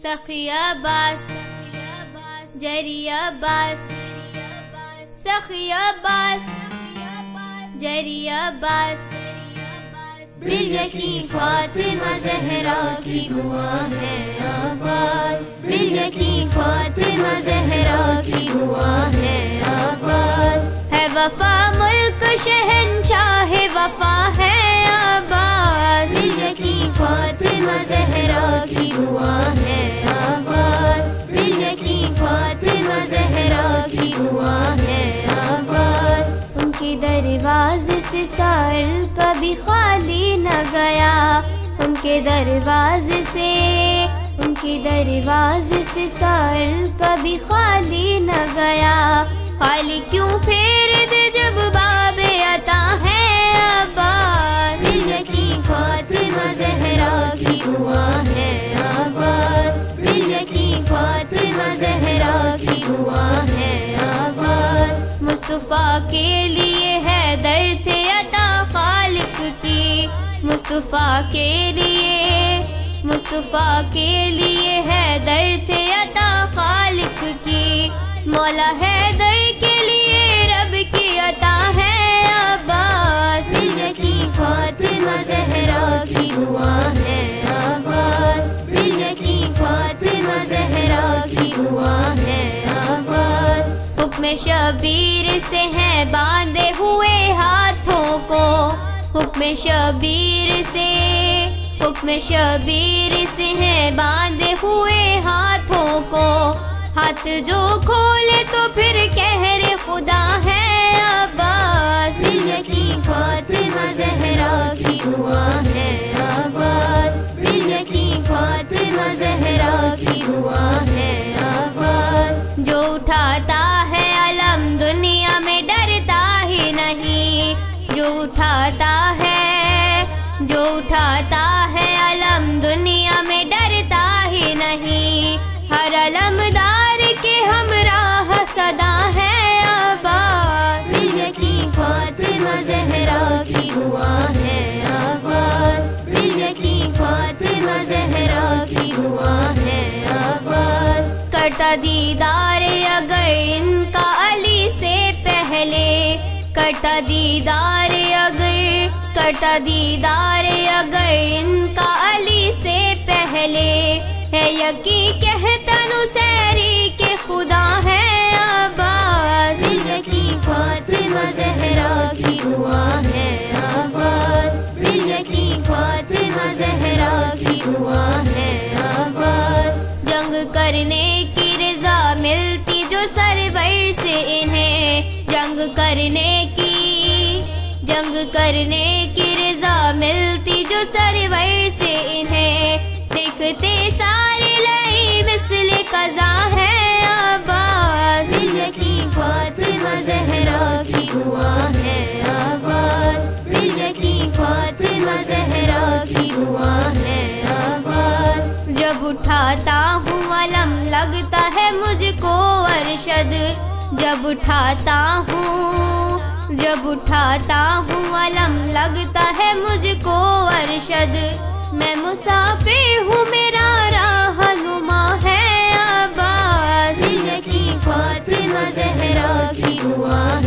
सखी अब्बास, जरी अब्बास, सखी अब्बास, जरी अब्बास, बिल यकीन फातिमा ज़हरा की दुआ है अब्बास, बिल यकीन फातिमा ज़हरा की दुआ है अब्बास, है वफा मुल्क शहंशाह वफा है अब्बास, बिल यकीन फातिमा ज़हरा की दुआ है अब्बास, बिल यकीन फातिमा ज़हरा की दुआ है अब्बास, उनके दरवाजे से साइल कभी खाली न गया, उनके दरवाजे से, उनके दरवाजे से साइल कभी खाली न गया, खाली क्यों फेर दे जब बाबे अता है अब्बास, दिल यकीन फातिमा ज़हरा की दुआ है अब्बास, दिल यकीन फातिमा ज़हरा की दुआ है अब्बास, मुस्तफ़ा के लिए है दर थे अता खालिक की, मुस्तफ़ा के लिए, मुस्तफ़ा के लिए है दर थे अता खालिक की, मौला है दर के लिए रब की अता है अब्बास, दिल यकीन फातिमा ज़हरा की दुआ है अब्बास, दिल यकीन फातिमा ज़हरा की दुआ है अब्बास, हुक्म शबीर से हैं बांधे हुए हाथों को, हुक्म शबीर से, हुक्म शबीर से हैं बांधे हुए हाथों को, हाथ जो खोले तो फिर कहर खुदा है अब्बास, दिल यकीन फातिमा ज़हरा की दुआ है अब्बास, दिल यकीन फातिमा ज़हरा की दुआ है अब्बास, जो उठाता है अलम दुनिया में डरता ही नहीं, जो उठाता है, जो उठाता है अलम दुनिया में डरता ही नहीं, हर अलमदार के हमराह सदा है अब्बास, दिल यकीन फातिमा ज़हरा की दुआ है अब्बास, दिल यकीन फातिमा ज़हरा की दुआ है अब्बास, करता दीदार अगर इनका अली से पहले, करता दीदार अगर, करता दीदार अगर इनका अली से पहले, है यकीन कहता नुसैरी के खुदा है अब्बास, दिल यकीन फातिमा ज़हरा की दुआ है अब्बास, दिल यकीन फातिमा ज़हरा की दुआ है अब्बास, जंग करने की रजा मिलती जो सरवर से इन्हें, जंग करने की, जंग करने की रजा मिलती जो सरवर से इन्हें, देखते सारे लई मिसल कज़ा है अब्बास, दिल यकीन फातिमा ज़हरा की दुआ है अब्बास, दिल यकीन फातिमा ज़हरा की दुआ है अब्बास, जब उठाता हूँ अलम लगता है मुझको अरशद, जब उठाता हूँ, जब उठाता हूँ अलम लगता है मुझको अरशद, मैं मुसाफिर हूँ मेरा राहनुमा है अब्बास, दिल यकीन फातिमा ज़हरा की दुआ